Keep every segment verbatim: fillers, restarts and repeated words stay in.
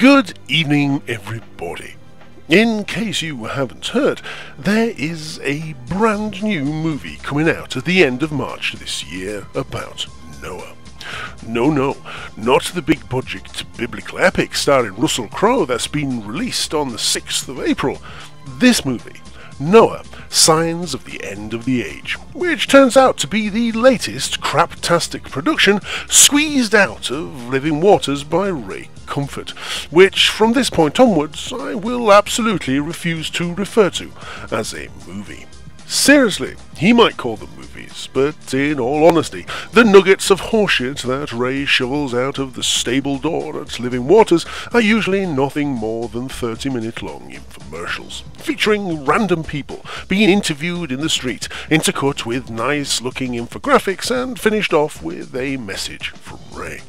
Good evening, everybody. In case you haven't heard, there is a brand new movie coming out at the end of March this year about Noah. No, no, not the big budget biblical epic starring Russell Crowe that's been released on the sixth of April. This movie, Noah, Signs of the End of the Age, which turns out to be the latest craptastic production squeezed out of Living Waters by Ray Comfort, which from this point onwards I will absolutely refuse to refer to as a movie. Seriously, he might call them movies, but in all honesty, the nuggets of horseshit that Ray shovels out of the stable door at Living Waters are usually nothing more than thirty minute long infomercials, featuring random people being interviewed in the street, intercut with nice looking infographics and finished off with a message from Ray.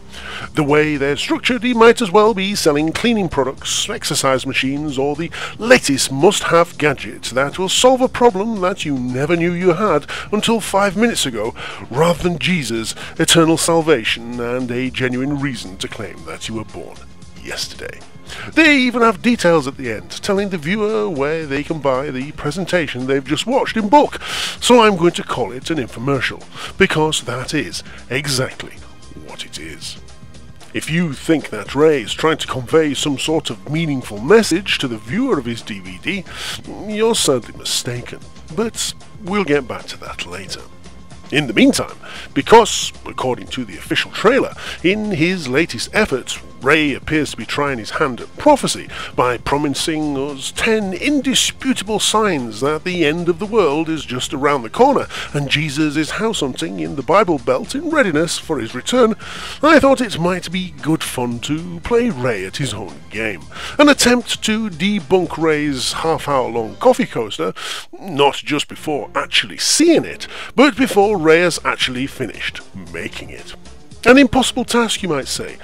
The way they're structured, he might as well be selling cleaning products, exercise machines, or the latest must-have gadget that will solve a problem that you never knew you had until five minutes ago, rather than Jesus, eternal salvation, and a genuine reason to claim that you were born yesterday. They even have details at the end, telling the viewer where they can buy the presentation they've just watched in bulk, so I'm going to call it an infomercial, because that is exactly what it is. If you think that Ray is trying to convey some sort of meaningful message to the viewer of his D V D, you're sadly mistaken, but we'll get back to that later. In the meantime, because, according to the official trailer, in his latest efforts, Ray appears to be trying his hand at prophecy by promising us ten indisputable signs that the end of the world is just around the corner and Jesus is house hunting in the Bible Belt in readiness for his return, I thought it might be good fun to play Ray at his own game, an attempt to debunk Ray's half-hour-long coffee coaster, not just before actually seeing it, but before Ray has actually finished making it. An impossible task, you might say,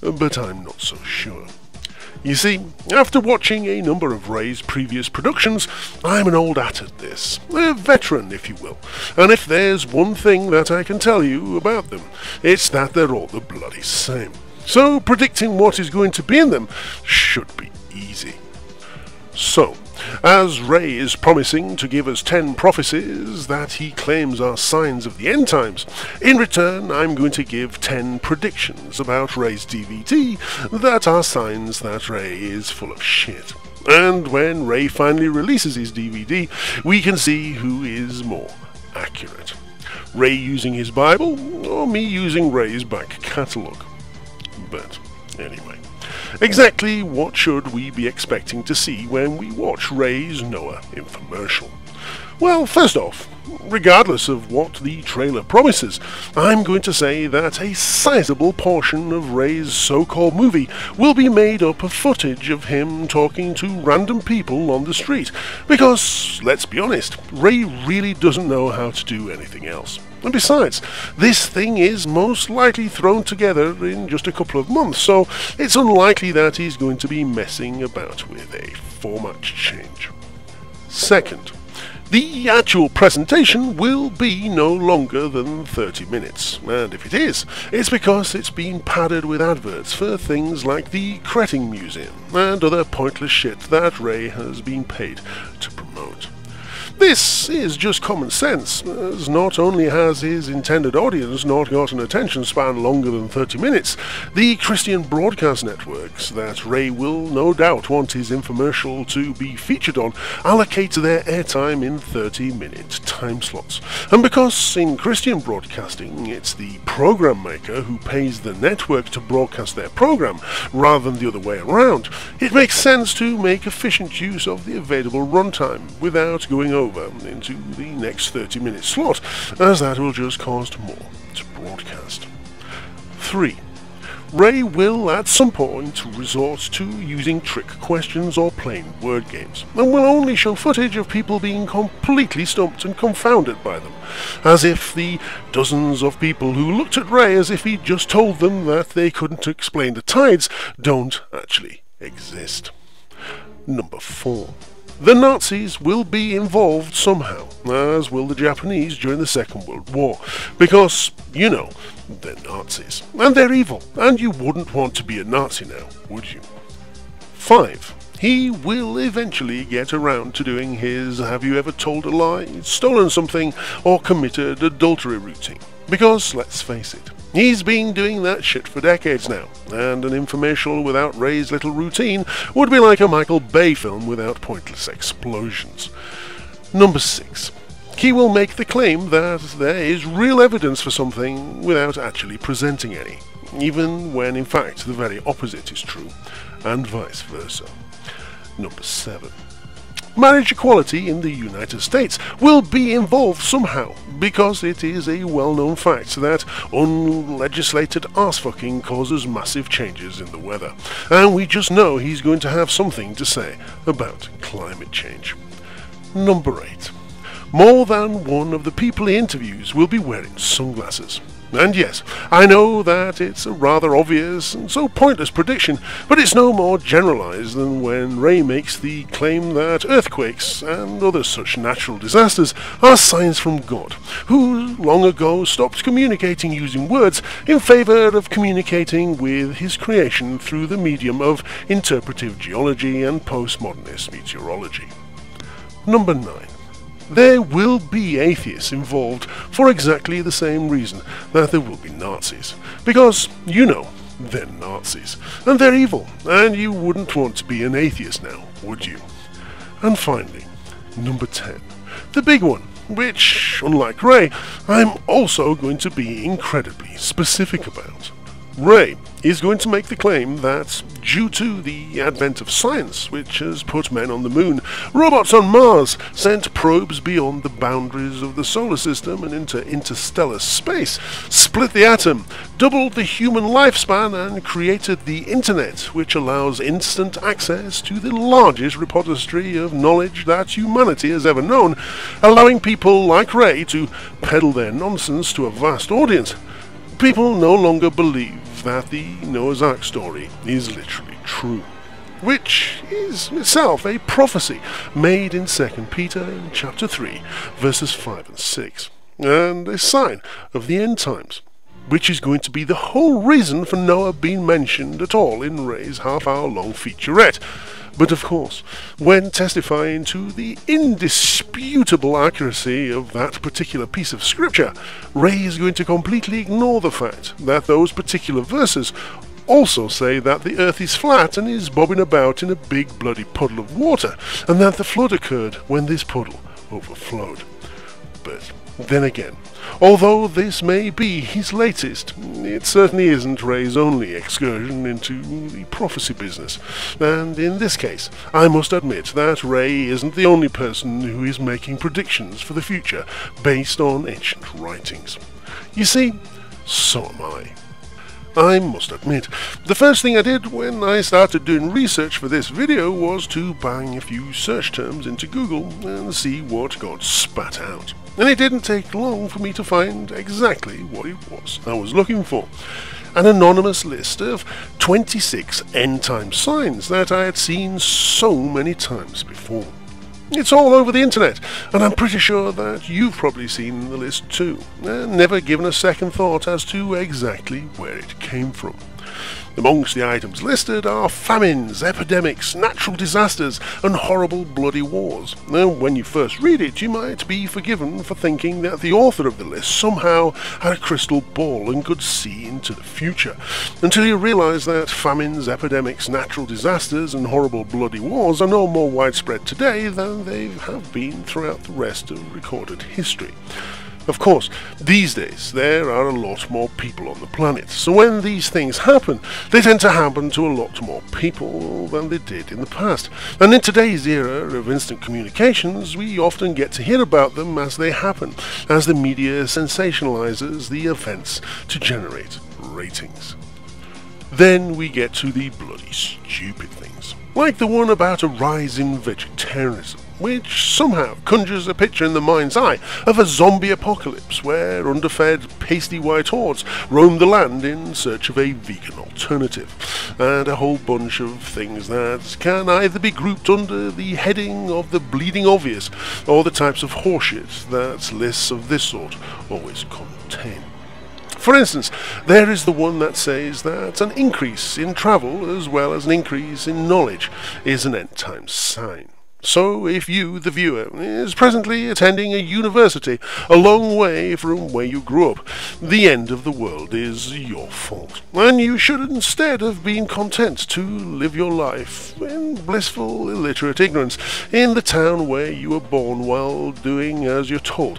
but I'm not so sure. You see, after watching a number of Ray's previous productions, I'm an old at at this, a veteran if you will, and if there's one thing that I can tell you about them, it's that they're all the bloody same. So predicting what is going to be in them should be easy. So, as Ray is promising to give us ten prophecies that he claims are signs of the end times, in return I'm going to give ten predictions about Ray's D V D that are signs that Ray is full of shit. And when Ray finally releases his D V D, we can see who is more accurate. Ray using his Bible, or me using Ray's back catalogue. But anyway. Exactly what should we be expecting to see when we watch Ray's Noah infomercial? Well, first off, regardless of what the trailer promises, I'm going to say that a sizable portion of Ray's so-called movie will be made up of footage of him talking to random people on the street, because, let's be honest, Ray really doesn't know how to do anything else. And besides, this thing is most likely thrown together in just a couple of months, so it's unlikely that he's going to be messing about with a format change. Second, the actual presentation will be no longer than thirty minutes, and if it is, it's because it's been padded with adverts for things like the Creting Museum and other pointless shit that Ray has been paid to promote. This is just common sense, as not only has his intended audience not got an attention span longer than thirty minutes, the Christian broadcast networks that Ray will no doubt want his infomercial to be featured on allocate their airtime in thirty minute time slots. And because in Christian broadcasting it's the program maker who pays the network to broadcast their program rather than the other way around, it makes sense to make efficient use of the available runtime without going over into the next thirty minute slot, as that will just cost more to broadcast. Three. Ray will at some point resort to using trick questions or plain word games, and will only show footage of people being completely stumped and confounded by them, as if the dozens of people who looked at Ray as if he just told them that they couldn't explain the tides don't actually exist. Number four. The Nazis will be involved somehow, as will the Japanese during the Second World War, because, you know, they're Nazis, and they're evil, and you wouldn't want to be a Nazi now, would you? Five, he will eventually get around to doing his have you ever told a lie, stolen something, or committed adultery routine. Because, let's face it, he's been doing that shit for decades now, and an infomercial without Ray's little routine would be like a Michael Bay film without pointless explosions. Number six. He will make the claim that there is real evidence for something without actually presenting any, even when in fact the very opposite is true, and vice versa. Number seven. Marriage equality in the United States will be involved somehow, because it is a well-known fact that unlegislated arse-fucking causes massive changes in the weather, and we just know he's going to have something to say about climate change. Number eight. More than one of the people he interviews will be wearing sunglasses. And yes, I know that it's a rather obvious and so pointless prediction, but it's no more generalized than when Ray makes the claim that earthquakes and other such natural disasters are signs from God, who long ago stopped communicating using words in favor of communicating with his creation through the medium of interpretive geology and postmodernist meteorology. Number nine. There will be atheists involved for exactly the same reason that there will be Nazis. Because, you know, they're Nazis. And they're evil. And you wouldn't want to be an atheist now, would you? And finally, number ten. The big one, which, unlike Ray, I'm also going to be incredibly specific about. Ray is going to make the claim that, due to the advent of science, which has put men on the moon, robots on Mars, sent probes beyond the boundaries of the solar system and into interstellar space, split the atom, doubled the human lifespan, and created the internet, which allows instant access to the largest repository of knowledge that humanity has ever known, allowing people like Ray to peddle their nonsense to a vast audience. People no longer believe that the Noah's Ark story is literally true, which is itself a prophecy made in Second Peter in chapter three, verses five and six, and a sign of the end times, which is going to be the whole reason for Noah being mentioned at all in Ray's half-hour-long featurette. But of course, when testifying to the indisputable accuracy of that particular piece of scripture, Ray is going to completely ignore the fact that those particular verses also say that the earth is flat and is bobbing about in a big bloody puddle of water, and that the flood occurred when this puddle overflowed. But then again, although this may be his latest, it certainly isn't Ray's only excursion into the prophecy business, and in this case, I must admit that Ray isn't the only person who is making predictions for the future based on ancient writings. You see, so am I. I must admit, the first thing I did when I started doing research for this video was to bang a few search terms into Google and see what got spat out. And it didn't take long for me to find exactly what it was I was looking for. An anonymous list of twenty-six end-time signs that I had seen so many times before. It's all over the internet, and I'm pretty sure that you've probably seen the list too, and never given a second thought as to exactly where it came from. Amongst the items listed are famines, epidemics, natural disasters, and horrible bloody wars. Now, when you first read it, you might be forgiven for thinking that the author of the list somehow had a crystal ball and could see into the future, until you realise that famines, epidemics, natural disasters, and horrible bloody wars are no more widespread today than they have been throughout the rest of recorded history. Of course, these days there are a lot more people on the planet, so when these things happen, they tend to happen to a lot more people than they did in the past. And in today's era of instant communications, we often get to hear about them as they happen, as the media sensationalizes the events to generate ratings. Then we get to the bloody stupid things, like the one about a rise in vegetarianism, which somehow conjures a picture in the mind's eye of a zombie apocalypse where underfed, pasty white hordes roam the land in search of a vegan alternative, and a whole bunch of things that can either be grouped under the heading of the bleeding obvious, or the types of horseshit that lists of this sort always contain. For instance, there is the one that says that an increase in travel as well as an increase in knowledge is an end time sign. So if you, the viewer, is presently attending a university a long way from where you grew up, the end of the world is your fault, and you should instead have been content to live your life in blissful, illiterate ignorance in the town where you were born while doing as you're told.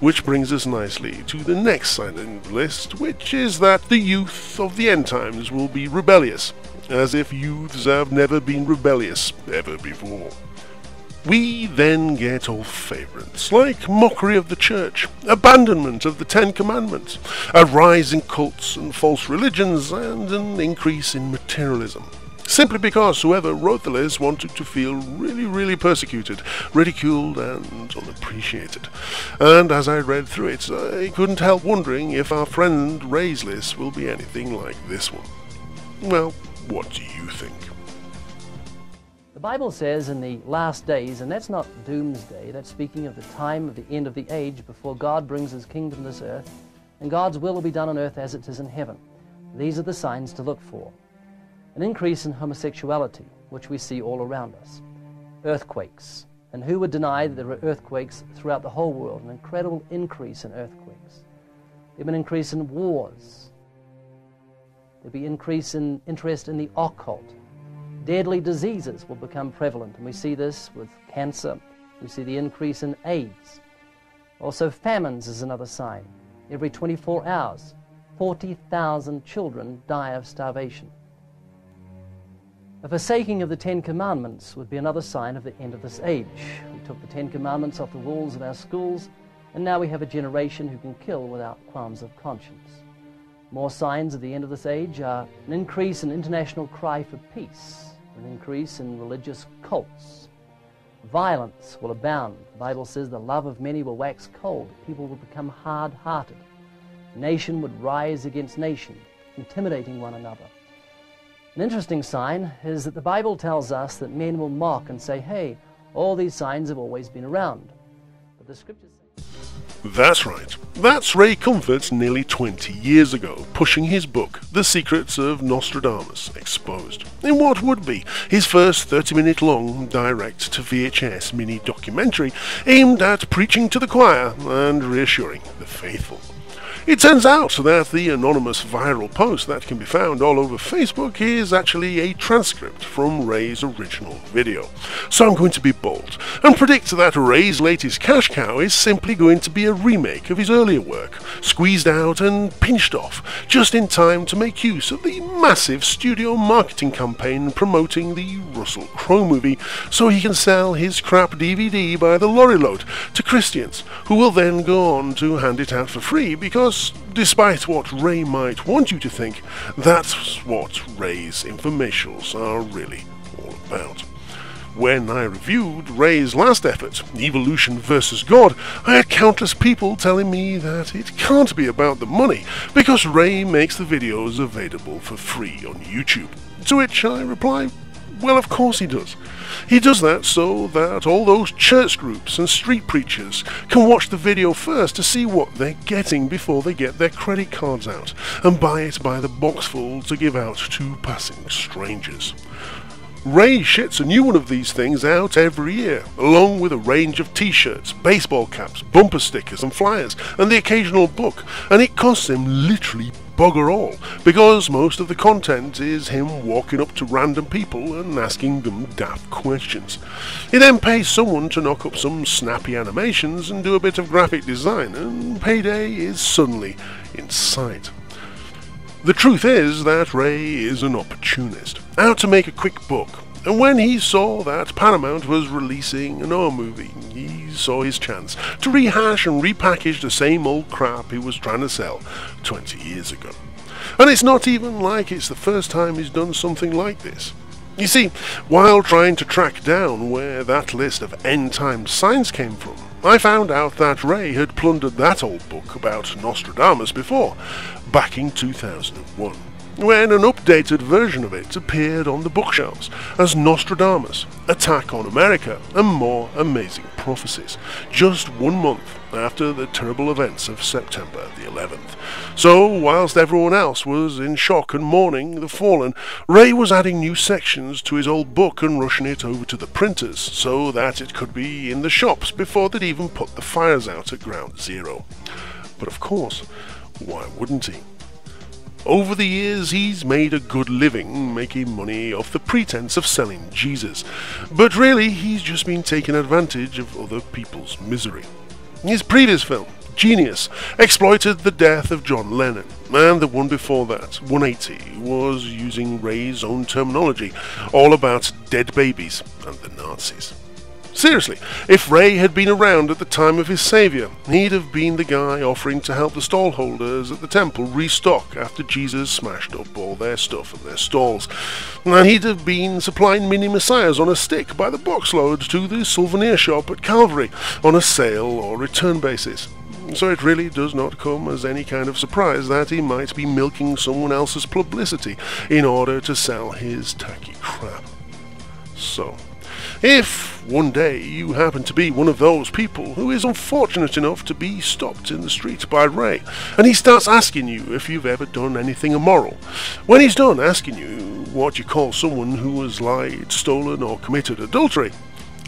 Which brings us nicely to the next sign in the list, which is that the youth of the end times will be rebellious, as if youths have never been rebellious ever before. We then get all favourites, like mockery of the church, abandonment of the Ten Commandments, a rise in cults and false religions, and an increase in materialism, simply because whoever wrote the list wanted to feel really, really persecuted, ridiculed, and unappreciated. And as I read through it, I couldn't help wondering if our friend Ray's list will be anything like this one. Well, what do you think? The Bible says in the last days, and that's not doomsday, that's speaking of the time of the end of the age before God brings his kingdom to this earth, and God's will will be done on earth as it is in heaven. These are the signs to look for. An increase in homosexuality, which we see all around us. Earthquakes. And who would deny that there are earthquakes throughout the whole world? An incredible increase in earthquakes. There'd be an increase in wars. There'd be increase in interest in the occult. Deadly diseases will become prevalent, and we see this with cancer. We see the increase in AIDS. Also, famines is another sign. Every twenty-four hours, forty thousand children die of starvation. A forsaking of the Ten Commandments would be another sign of the end of this age. We took the Ten Commandments off the walls of our schools, and now we have a generation who can kill without qualms of conscience. More signs of the end of this age are an increase in international cry for peace, an increase in religious cults. Violence will abound. The Bible says the love of many will wax cold. People will become hard-hearted. Nation would rise against nation, intimidating one another. An interesting sign is that the Bible tells us that men will mock and say, hey, all these signs have always been around. But the scriptures say... That's right. That's Ray Comfort nearly twenty years ago, pushing his book, The Secrets of Nostradamus, Exposed, in what would be his first thirty minute long direct-to-V H S mini-documentary aimed at preaching to the choir and reassuring the faithful. It turns out that the anonymous viral post that can be found all over Facebook is actually a transcript from Ray's original video. So I'm going to be bold and predict that Ray's latest cash cow is simply going to be a remake of his earlier work, squeezed out and pinched off, just in time to make use of the massive studio marketing campaign promoting the Russell Crowe movie, so he can sell his crap D V D by the lorry load to Christians, who will then go on to hand it out for free because, despite what Ray might want you to think, that's what Ray's infomercials are really all about. When I reviewed Ray's last effort, Evolution versus God, I had countless people telling me that it can't be about the money, because Ray makes the videos available for free on YouTube. To which I reply, well, of course he does. He does that so that all those church groups and street preachers can watch the video first to see what they're getting before they get their credit cards out and buy it by the boxful to give out to passing strangers. Ray shits a new one of these things out every year, along with a range of t-shirts, baseball caps, bumper stickers and flyers, and the occasional book, and it costs him literally bugger all, because most of the content is him walking up to random people and asking them daft questions. He then pays someone to knock up some snappy animations and do a bit of graphic design, and payday is suddenly in sight. The truth is that Ray is an opportunist, out to make a quick buck, and when he saw that Paramount was releasing a Noah movie, he saw his chance to rehash and repackage the same old crap he was trying to sell twenty years ago. And it's not even like it's the first time he's done something like this. You see, while trying to track down where that list of end-time signs came from, I found out that Ray had plundered that old book about Nostradamus before, back in two thousand one. when an updated version of it appeared on the bookshelves as Nostradamus, Attack on America, and More Amazing Prophecies, just one month after the terrible events of September the eleventh. So, whilst everyone else was in shock and mourning the fallen, Ray was adding new sections to his old book and rushing it over to the printers so that it could be in the shops before they'd even put the fires out at Ground Zero. But of course, why wouldn't he? Over the years, he's made a good living making money off the pretense of selling Jesus, but really he's just been taking advantage of other people's misery. His previous film, Genius, exploited the death of John Lennon, and the one before that, one eighty, was, using Ray's own terminology, all about dead babies and the Nazis. Seriously, if Ray had been around at the time of his saviour, he'd have been the guy offering to help the stallholders at the temple restock after Jesus smashed up all their stuff and their stalls, and he'd have been supplying mini-messiahs on a stick by the boxload to the souvenir shop at Calvary on a sale or return basis. So it really does not come as any kind of surprise that he might be milking someone else's publicity in order to sell his tacky crap. So, if one day you happen to be one of those people who is unfortunate enough to be stopped in the street by Ray, and he starts asking you if you've ever done anything immoral, when he's done asking you what you call someone who has lied, stolen, or committed adultery,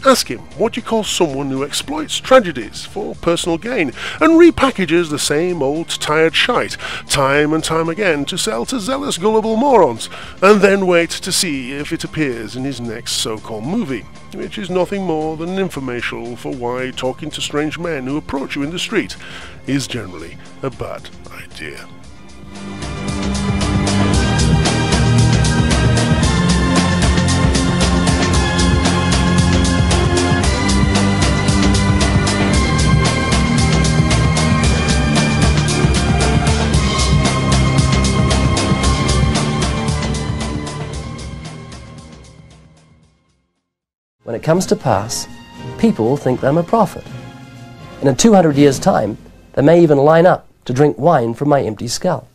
ask him what you call someone who exploits tragedies for personal gain and repackages the same old tired shite time and time again to sell to zealous gullible morons, and then wait to see if it appears in his next so-called movie, which is nothing more than an infomercial for why talking to strange men who approach you in the street is generally a bad idea. When it comes to pass, people will think I'm a prophet. And in two hundred years' time, they may even line up to drink wine from my empty skull.